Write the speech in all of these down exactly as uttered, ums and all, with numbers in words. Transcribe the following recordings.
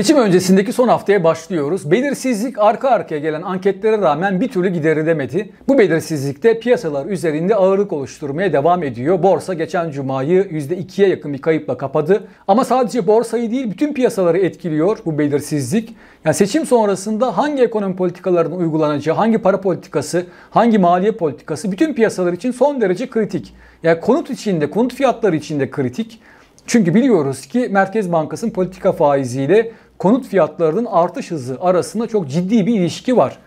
Seçim öncesindeki son haftaya başlıyoruz. Belirsizlik arka arkaya gelen anketlere rağmen bir türlü giderilemedi. Bu belirsizlikte piyasalar üzerinde ağırlık oluşturmaya devam ediyor. Borsa geçen cumayı yüzde ikiye yakın bir kayıpla kapadı. Ama sadece borsayı değil bütün piyasaları etkiliyor bu belirsizlik. Yani seçim sonrasında hangi ekonomi politikalarının uygulanacağı, hangi para politikası, hangi maliye politikası bütün piyasalar için son derece kritik. Yani konut içinde, konut fiyatları içinde kritik. Çünkü biliyoruz ki Merkez Bankası'nın politika faiziyle konut fiyatlarının artış hızı arasında çok ciddi bir ilişki var.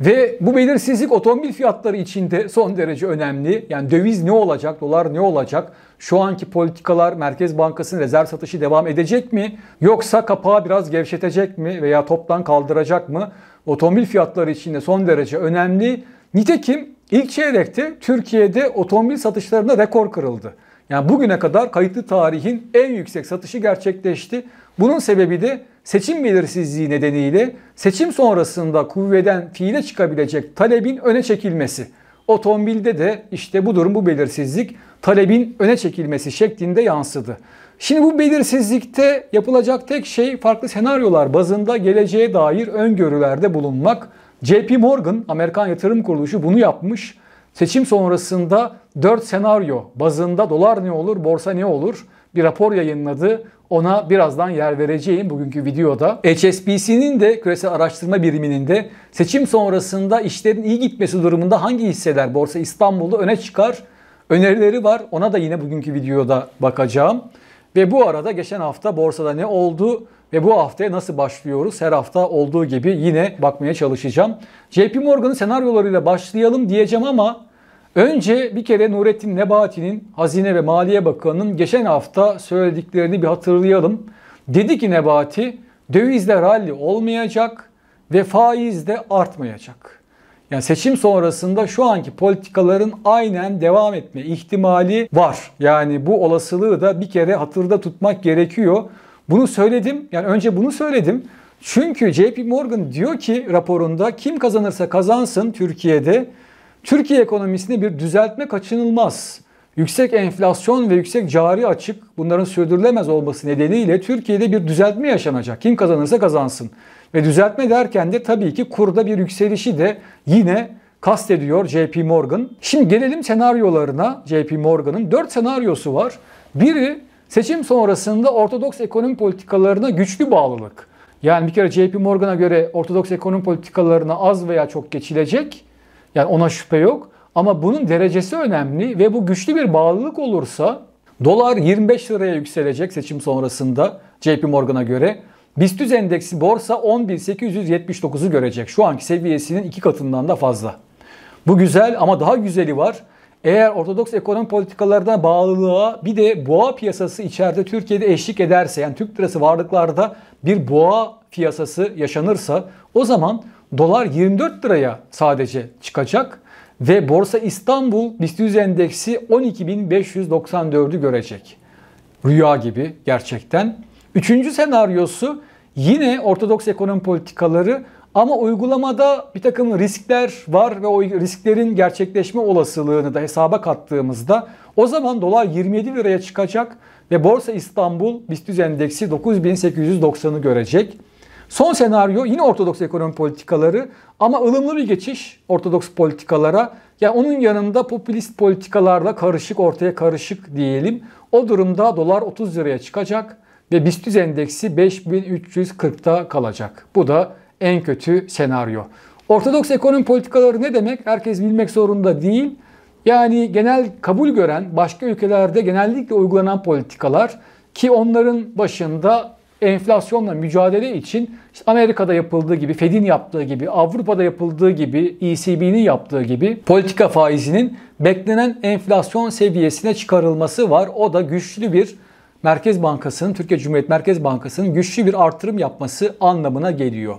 Ve bu belirsizlik otomobil fiyatları için de son derece önemli. Yani döviz ne olacak, dolar ne olacak? Şu anki politikalar Merkez Bankası'nın rezerv satışı devam edecek mi? Yoksa kapağı biraz gevşetecek mi veya toptan kaldıracak mı? Otomobil fiyatları için de son derece önemli. Nitekim ilk çeyrekte Türkiye'de otomobil satışlarında rekor kırıldı. Yani bugüne kadar kayıtlı tarihin en yüksek satışı gerçekleşti. Bunun sebebi de seçim belirsizliği nedeniyle seçim sonrasında kuvveden fiile çıkabilecek talebin öne çekilmesi. Otomobilde de işte bu durum, bu belirsizlik talebin öne çekilmesi şeklinde yansıdı. Şimdi bu belirsizlikte yapılacak tek şey farklı senaryolar bazında geleceğe dair öngörülerde bulunmak. J P Morgan, Amerikan yatırım kuruluşu bunu yapmış. Seçim sonrasında dört senaryo bazında dolar ne olur, borsa ne olur bir rapor yayınladı. Ona birazdan yer vereceğim bugünkü videoda. H S B C'nin de küresel araştırma biriminin de seçim sonrasında işlerin iyi gitmesi durumunda hangi hisseler Borsa İstanbul'da öne çıkar önerileri var. Ona da yine bugünkü videoda bakacağım. Ve bu arada geçen hafta borsada ne oldu ve bu haftaya nasıl başlıyoruz? Her hafta olduğu gibi yine bakmaya çalışacağım. J P Morgan'ın senaryolarıyla başlayalım diyeceğim ama önce bir kere Nurettin Nebati'nin, Hazine ve Maliye Bakanı'nın geçen hafta söylediklerini bir hatırlayalım. Dedi ki Nebati, dövizde rally olmayacak ve faiz de artmayacak. Yani seçim sonrasında şu anki politikaların aynen devam etme ihtimali var. Yani bu olasılığı da bir kere hatırda tutmak gerekiyor. Bunu söyledim. Yani önce bunu söyledim. Çünkü J P Morgan diyor ki raporunda kim kazanırsa kazansın Türkiye'de Türkiye ekonomisinde bir düzeltme kaçınılmaz. Yüksek enflasyon ve yüksek cari açık bunların sürdürülemez olması nedeniyle Türkiye'de bir düzeltme yaşanacak. Kim kazanırsa kazansın. Ve düzeltme derken de tabii ki kurda bir yükselişi de yine kastediyor J P Morgan. Şimdi gelelim senaryolarına. J P Morgan'ın dört senaryosu var. Biri seçim sonrasında ortodoks ekonomi politikalarına güçlü bağlılık. Yani bir kere J P Morgan'a göre ortodoks ekonomi politikalarına az veya çok geçilecek. Yani ona şüphe yok. Ama bunun derecesi önemli ve bu güçlü bir bağlılık olursa dolar yirmi beş liraya yükselecek seçim sonrasında J P Morgan'a göre. BIST endeksi borsa on bin sekiz yüz yetmiş dokuzu görecek. Şu anki seviyesinin iki katından da fazla. Bu güzel ama daha güzeli var. Eğer ortodoks ekonomi politikalarına bağlılığa bir de boğa piyasası içeride Türkiye'de eşlik ederse yani Türk lirası varlıklarda bir boğa piyasası yaşanırsa o zaman dolar yirmi dört liraya sadece çıkacak ve Borsa İstanbul BIST endeksi on iki bin beş yüz doksan dördü görecek. Rüya gibi gerçekten. Üçüncü senaryosu yine ortodoks ekonomi politikaları ama uygulamada bir takım riskler var ve o risklerin gerçekleşme olasılığını da hesaba kattığımızda o zaman dolar yirmi yedi liraya çıkacak ve Borsa İstanbul BIST endeksi dokuz bin sekiz yüz doksanı görecek. Son senaryo yine ortodoks ekonomi politikaları ama ılımlı bir geçiş ortodoks politikalara. Yani onun yanında popülist politikalarla karışık ortaya karışık diyelim. O durumda dolar otuz liraya çıkacak ve BIST endeksi beş bin üç yüz kırkta kalacak. Bu da en kötü senaryo. Ortodoks ekonomi politikaları ne demek? Herkes bilmek zorunda değil. Yani genel kabul gören başka ülkelerde genellikle uygulanan politikalar ki onların başında enflasyonla mücadele için işte Amerika'da yapıldığı gibi, Fed'in yaptığı gibi, Avrupa'da yapıldığı gibi, E C B'nin yaptığı gibi politika faizinin beklenen enflasyon seviyesine çıkarılması var. O da güçlü bir Merkez Bankası'nın, Türkiye Cumhuriyet Merkez Bankası'nın güçlü bir artırım yapması anlamına geliyor.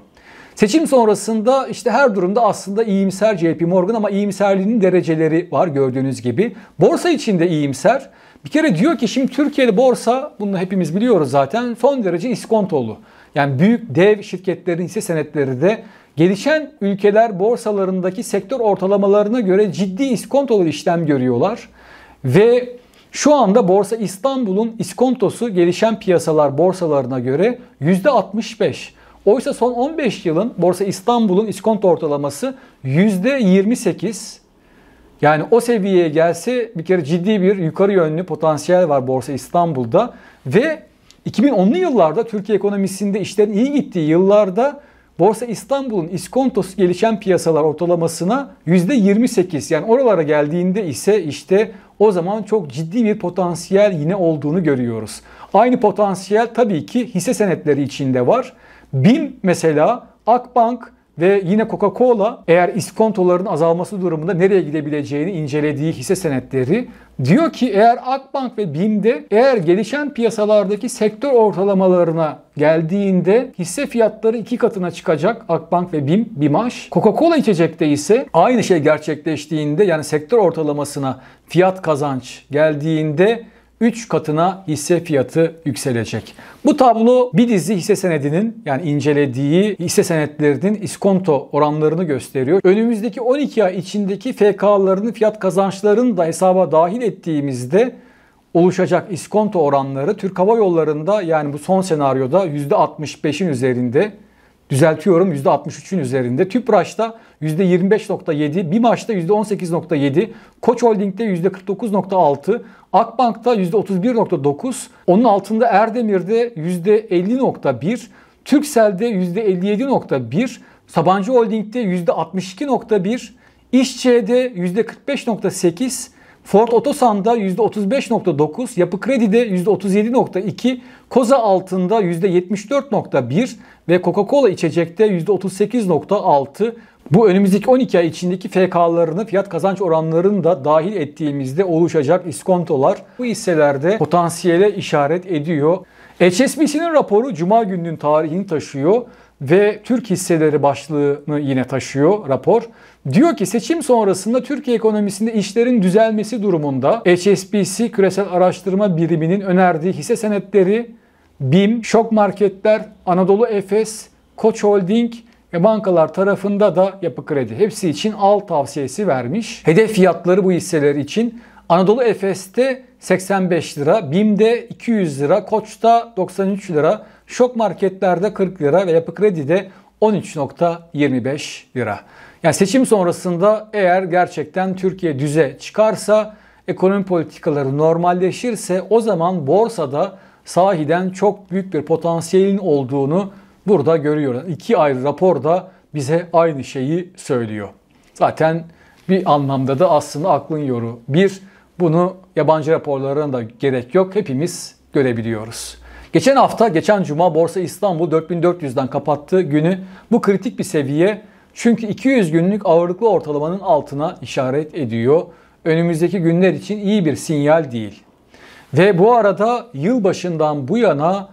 Seçim sonrasında işte her durumda aslında iyimser J P Morgan ama iyimserliğinin dereceleri var gördüğünüz gibi. Borsa için de iyimser. Bir kere diyor ki şimdi Türkiye'de borsa, bunu hepimiz biliyoruz zaten, son derece iskontolu. Yani büyük dev şirketlerin hisse senetleri de gelişen ülkeler borsalarındaki sektör ortalamalarına göre ciddi iskontolu işlem görüyorlar. Ve Şu anda Borsa İstanbul'un iskontosu gelişen piyasalar borsalarına göre yüzde altmış beş. Oysa son on beş yılın Borsa İstanbul'un iskonto ortalaması yüzde yirmi sekiz. Yani o seviyeye gelse bir kere ciddi bir yukarı yönlü potansiyel var Borsa İstanbul'da. Ve iki bin onlu yıllarda Türkiye ekonomisinde işlerin iyi gittiği yıllarda Borsa İstanbul'un iskontosu gelişen piyasalar ortalamasına yüzde yirmi sekiz, yani oralara geldiğinde ise işte o zaman çok ciddi bir potansiyel yine olduğunu görüyoruz. Aynı potansiyel tabii ki hisse senetleri içinde var. BİM mesela, Akbank ve yine Coca-Cola eğer iskontoların azalması durumunda nereye gidebileceğini incelediği hisse senetleri diyor ki eğer Akbank ve BİM'de eğer gelişen piyasalardaki sektör ortalamalarına geldiğinde hisse fiyatları iki katına çıkacak Akbank ve BİM, BİMAŞ. Coca-Cola içecekte ise aynı şey gerçekleştiğinde, yani sektör ortalamasına fiyat kazanç geldiğinde üç katına hisse fiyatı yükselecek. Bu tablo bir dizi hisse senedinin, yani incelediği hisse senetlerinin iskonto oranlarını gösteriyor. Önümüzdeki on iki ay içindeki F K'larının fiyat kazançlarını da hesaba dahil ettiğimizde oluşacak iskonto oranları Türk Hava Yolları'nda, yani bu son senaryoda yüzde altmış beşin üzerinde, düzeltiyorum yüzde altmış üçün üzerinde, Tüpraş'ta yüzde yirmi beş nokta yedi, BİMAŞ'ta yüzde on sekiz nokta yedi, Koç Holding'de yüzde kırk dokuz nokta altı, Akbank'ta yüzde otuz bir nokta dokuz, onun altında Erdemir'de yüzde elli nokta bir, Türkcell'de yüzde elli yedi nokta bir, Sabancı Holding'de yüzde altmış iki nokta bir, İşçe'de yüzde kırk beş nokta sekiz, Ford Otosan'da yüzde otuz beş nokta dokuz, Yapı Kredi'de yüzde otuz yedi nokta iki, Koza altında yüzde yetmiş dört nokta bir ve Coca-Cola içecekte yüzde otuz sekiz nokta altı. Bu önümüzdeki on iki ay içindeki F K'larını, fiyat kazanç oranlarını da dahil ettiğimizde oluşacak iskontolar bu hisselerde potansiyele işaret ediyor. H S B C'nin raporu Cuma gününün tarihini taşıyor ve Türk hisseleri başlığını yine taşıyor rapor. Diyor ki seçim sonrasında Türkiye ekonomisinde işlerin düzelmesi durumunda H S B C Küresel Araştırma Birimi'nin önerdiği hisse senetleri BİM, Şok Marketler, Anadolu Efes, Koç Holding ve bankalar tarafında da Yapı Kredi. Hepsi için al tavsiyesi vermiş. Hedef fiyatları bu hisseler için Anadolu Efes'te seksen beş lira, BİM'de iki yüz lira, Koç'ta doksan üç lira, Şok Marketler'de kırk lira ve Yapı Kredi'de on üç nokta yirmi beş lira. Yani seçim sonrasında eğer gerçekten Türkiye düze çıkarsa, ekonomi politikaları normalleşirse o zaman borsada sahiden çok büyük bir potansiyelin olduğunu burada görüyoruz. İki ayrı rapor da bize aynı şeyi söylüyor. Zaten bir anlamda da aslında aklın yoru. Bir, bunu yabancı raporlarına da gerek yok. Hepimiz görebiliyoruz. Geçen hafta, geçen cuma Borsa İstanbul dört bin dört yüzden kapattığı günü bu kritik bir seviye. Çünkü iki yüz günlük ağırlıklı ortalamanın altına işaret ediyor. Önümüzdeki günler için iyi bir sinyal değil. Ve bu arada yılbaşından bu yana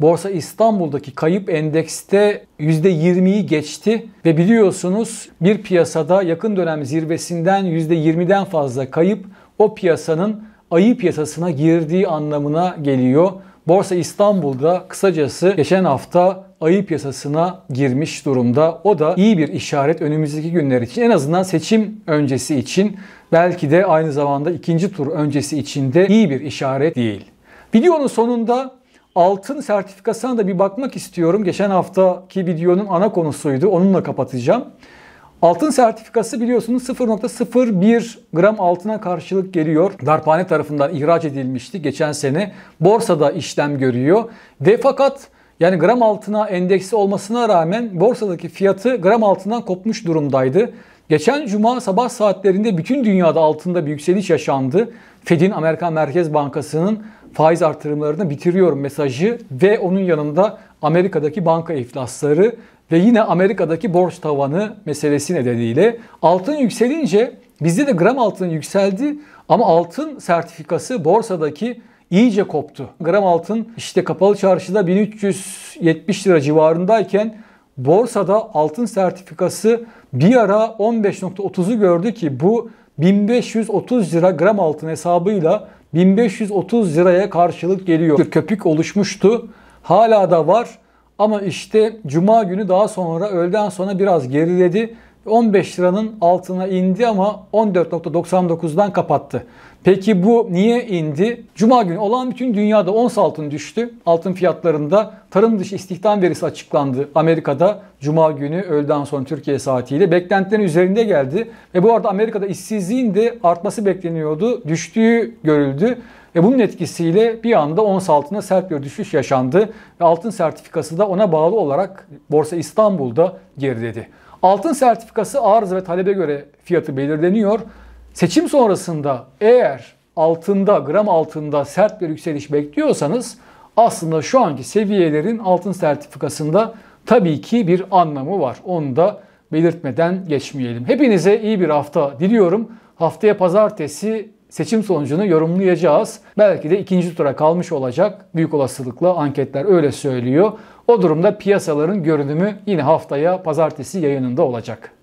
Borsa İstanbul'daki kayıp endekste yüzde yirmiyi geçti ve biliyorsunuz bir piyasada yakın dönem zirvesinden yüzde yirmiden fazla kayıp o piyasanın ayı piyasasına girdiği anlamına geliyor. Borsa İstanbul'da kısacası geçen hafta ayı piyasasına girmiş durumda. O da iyi bir işaret önümüzdeki günler için. En azından seçim öncesi için, belki de aynı zamanda ikinci tur öncesi için de iyi bir işaret değil. Videonun sonunda altın sertifikasına da bir bakmak istiyorum. Geçen haftaki videonun ana konusuydu. Onunla kapatacağım. Altın sertifikası biliyorsunuz sıfır nokta sıfır bir gram altına karşılık geliyor. Darphane tarafından ihraç edilmişti geçen sene. Borsada işlem görüyor. Ve fakat yani gram altına endeksi olmasına rağmen borsadaki fiyatı gram altından kopmuş durumdaydı. Geçen cuma sabah saatlerinde bütün dünyada altında bir yükseliş yaşandı. Fed'in, Amerikan Merkez Bankası'nın faiz artırımlarını bitiriyorum mesajı ve onun yanında Amerika'daki banka iflasları ve yine Amerika'daki borç tavanı meselesi nedeniyle altın yükselince bizde de gram altın yükseldi ama altın sertifikası borsadaki iyice koptu. Gram altın işte kapalı çarşıda bin üç yüz yetmiş lira civarındayken borsada altın sertifikası bir ara on beş nokta otuzu gördü ki bu bin beş yüz otuz lira gram altın hesabıyla bin beş yüz otuz liraya karşılık geliyor. Bir köpük oluşmuştu. Hala da var. Ama işte cuma günü daha sonra öğleden sonra biraz geriledi. on beş liranın altına indi ama on dört nokta doksan dokuzdan kapattı. Peki bu niye indi? Cuma günü olan bütün dünyada ons altın düştü. Altın fiyatlarında tarım dışı istihdam verisi açıklandı. Amerika'da Cuma günü öğleden sonra Türkiye saatiyle beklentilerin üzerinde geldi. Ve bu arada Amerika'da işsizliğin de artması bekleniyordu. Düştüğü görüldü. Ve bunun etkisiyle bir anda ons altına sert bir düşüş yaşandı. Ve altın sertifikası da ona bağlı olarak Borsa İstanbul'da geriledi. Altın sertifikası arz ve talebe göre fiyatı belirleniyor. Seçim sonrasında eğer altında, gram altında sert bir yükseliş bekliyorsanız aslında şu anki seviyelerin altın sertifikasında tabii ki bir anlamı var. Onu da belirtmeden geçmeyelim. Hepinize iyi bir hafta diliyorum. Haftaya pazartesi seçim sonucunu yorumlayacağız. Belki de ikinci tura kalmış olacak. Büyük olasılıkla anketler öyle söylüyor. O durumda piyasaların görünümü yine haftaya pazartesi yayınında olacak.